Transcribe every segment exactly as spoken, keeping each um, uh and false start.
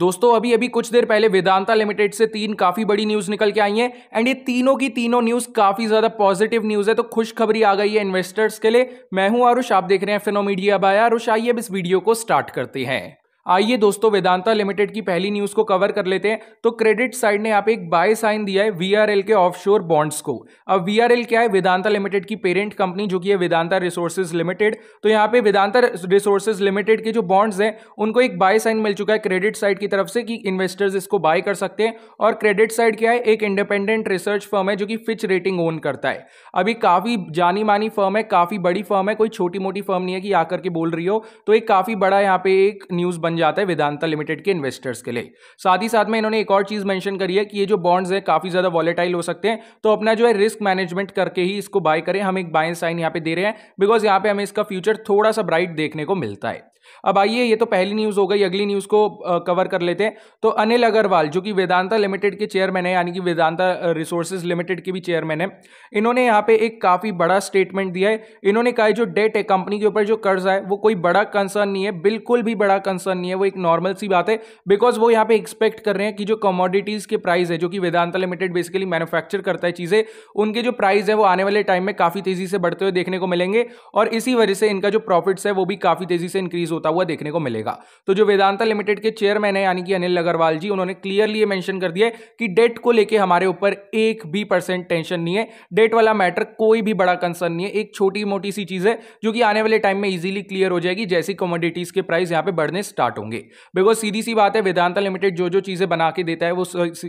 दोस्तों अभी अभी कुछ देर पहले वेदांता लिमिटेड से तीन काफी बड़ी न्यूज निकल के आई है एंड ये तीनों की तीनों न्यूज काफी ज्यादा पॉजिटिव न्यूज है। तो खुशखबरी आ गई है इन्वेस्टर्स के लिए। मैं हूं आरुष, आप देख रहे हैं फिनोमीडिया बाय आरुष। आइए अब इस वीडियो को स्टार्ट करते हैं। आइए दोस्तों वेदांता लिमिटेड की पहली न्यूज को कवर कर लेते हैं। तो क्रेडिट साइड ने यहाँ पे एक बाय साइन दिया है वीआरएल के ऑफशोर बॉन्ड्स को। अब वीआरएल क्या है? वेदांता लिमिटेड की पेरेंट कंपनी जो कि है वेदांता रिसोर्सेज लिमिटेड। तो यहाँ पे वेदांता रिसोर्सेज लिमिटेड के जो बॉन्ड्स हैं उनको एक बाय साइन मिल चुका है क्रेडिट साइड की तरफ से कि इन्वेस्टर्स इसको बाय कर सकते हैं। और क्रेडिट साइड क्या है? एक इंडिपेंडेंट रिसर्च फर्म है जो कि फिच रेटिंग ओन करता है। अभी काफी जानी मानी फर्म है, काफी बड़ी फर्म है, कोई छोटी मोटी फर्म नहीं है कि आकर के बोल रही हो। तो एक काफी बड़ा यहाँ पे एक न्यूज बन जाता है वेदांता लिमिटेड के इन्वेस्टर्स के लिए। साथ ही साथ में इन्होंने एक और चीज मेंशन करी है कि ये जो बॉन्ड्स हैं काफी ज्यादा वॉलेटाइल हो सकते हैं, तो अपना जो है रिस्क मैनेजमेंट करके ही इसको बाय करें। हम एक बाय साइन यहां पे दे रहे हैं बिकॉज यहां पे हमें इसका फ्यूचर थोड़ा सा ब्राइट देखने को मिलता है। अब आइए, ये तो पहली न्यूज हो गई, अगली न्यूज को आ, कवर कर लेते हैं। तो अनिल अग्रवाल जो कि वेदांता लिमिटेड के चेयरमैन है, यानी कि वेदांता रिसोर्सेज लिमिटेड के भी चेयरमैन है, इन्होंने यहाँ पे एक काफी बड़ा स्टेटमेंट दिया है। इन्होंने कहा है जो डेट है कंपनी के ऊपर, जो कर्जा है, वो कोई बड़ा कंसर्न नहीं है, बिल्कुल भी बड़ा कंसर्न नहीं है, वो एक नॉर्मल सी बात है। बिकॉज वो यहाँ पे एक्सपेक्ट कर रहे हैं कि जो कमोडिटीज के प्राइस है, जो कि वेदांता लिमिटेड बेसिकली मैन्युफैक्चर करता है चीजें, उनके जो प्राइस है वो आने वाले टाइम में काफी तेजी से बढ़ते हुए देखने को मिलेंगे और इसी वजह से इनका जो प्रॉफिट्स है वो भी काफी तेजी से इंक्रीज होता हुआ देखने को मिलेगा। तो जो वेदांता लिमिटेड के चेयरमैन है यानी कि अनिल अग्रवाल जी, उन्होंने क्लियरली मेंशन कर दिया है कि डेट को लेके हमारे ऊपर एक भी परसेंट टेंशन नहीं है। डेट वाला मैटर कोई भी बड़ा कंसर्न नहीं है, एक छोटी मोटी सी चीज है जो कि आने वाले टाइम में इजीली क्लियर हो जाएगी जैसी कमोडिटीज के प्राइस यहां पे बढ़ने स्टार्ट होंगे। बिकॉज सीधी सी बात है, वेदांता लिमिटेड जो जो चीजें बना के देता है वो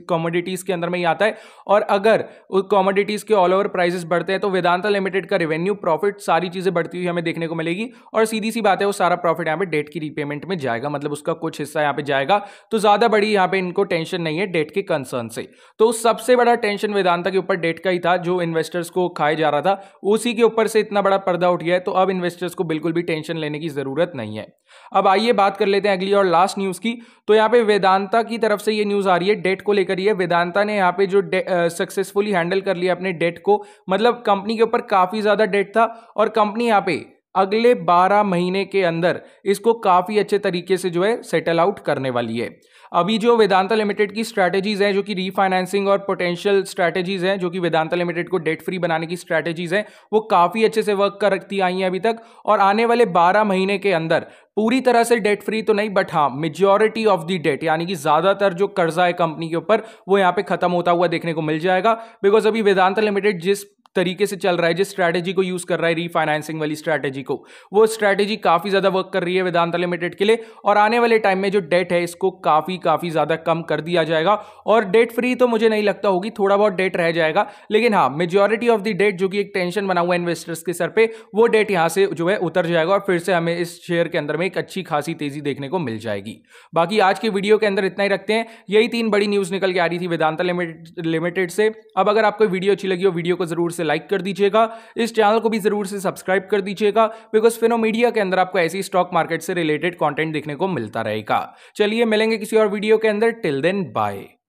कमोडिटीज के अंदर में ही आता है और अगर कमोडिटीज के ऑल ओवर प्राइसेस बढ़ते हैं तो वेदांता लिमिटेड का रेवेन्यू, प्रॉफिट, सारी चीजें बढ़ती हुई हमें देखने को मिलेगी और सीधी सी बात है वो सारा प्रॉफिट यहाँ पे डेट की रीपेमेंट में जाएगा, मतलब उसका कुछ हिस्सा यहाँ पे जाएगा। तो ज्यादा बड़ी यहाँ पे इनको टेंशन नहीं है डेट के कंसर्न से। तो सबसे बड़ा टेंशन वेदांता के ऊपर डेट का ही था जो इन्वेस्टर्स को खाया जा रहा था, उसी के ऊपर से इतना बड़ा पर्दा उठ गया है। तो अब इन्वेस्टर्स को बिल्कुल भी टेंशन लेने की जरूरत नहीं है। अब आइए बात कर लेते हैं अगली और लास्ट न्यूज की। तो यहाँ पे वेदांता की तरफ से ये न्यूज आ रही है डेट को लेकर। ये वेदांता ने यहाँ पे जो सक्सेसफुली हैंडल कर लिया अपने डेट को, मतलब कंपनी के ऊपर काफी ज्यादा डेट था और कंपनी यहाँ पे अगले बारह महीने के अंदर इसको काफ़ी अच्छे तरीके से जो है सेटल आउट करने वाली है। अभी जो वेदांता लिमिटेड की स्ट्रैटेजीज़ हैं जो कि रीफाइनेंसिंग और पोटेंशियल स्ट्रैटेजीज़ हैं, जो कि वेदांता लिमिटेड को डेट फ्री बनाने की स्ट्रैटेजीज़ हैं, वो काफ़ी अच्छे से वर्क कर रखती आई हैं अभी तक। और आने वाले बारह महीने के अंदर पूरी तरह से डेट फ्री तो नहीं, बट हाँ मेजॉरिटी ऑफ दी डेट यानी कि ज़्यादातर जो कर्जा है कंपनी के ऊपर वो यहाँ पे ख़त्म होता हुआ देखने को मिल जाएगा। बिकॉज अभी वेदांता लिमिटेड जिस तरीके से चल रहा है, जिस स्ट्रैटेजी को यूज कर रहा है, रीफाइनेंसिंग वाली स्ट्रैटेजी को, वो स्ट्रैटेजी काफी ज्यादा वर्क कर रही है वेदांता लिमिटेड के लिए और आने वाले टाइम में जो डेट है इसको काफी काफी ज्यादा कम कर दिया जाएगा। और डेट फ्री तो मुझे नहीं लगता होगी, थोड़ा बहुत डेट रह जाएगा, लेकिन हाँ मेजॉरिटी ऑफ द डेट जो कि एक टेंशन बना हुआ है इन्वेस्टर्स के सर पर, वो डेट यहाँ से जो है उतर जाएगा और फिर से हमें इस शेयर के अंदर में एक अच्छी खासी तेजी देखने को मिल जाएगी। बाकी आज के वीडियो के अंदर इतना ही रखते हैं। यही तीन बड़ी न्यूज निकल के आ रही थी वेदांता लिमिटेड से। अब अगर आपको वीडियो अच्छी लगी हो, वीडियो को जरूर लाइक कर दीजिएगा, इस चैनल को भी जरूर से सब्सक्राइब कर दीजिएगा बिकॉज फिनोमीडिया के अंदर आपको ऐसी स्टॉक मार्केट से रिलेटेड कंटेंट देखने को मिलता रहेगा। चलिए मिलेंगे किसी और वीडियो के अंदर, टिल देन बाय।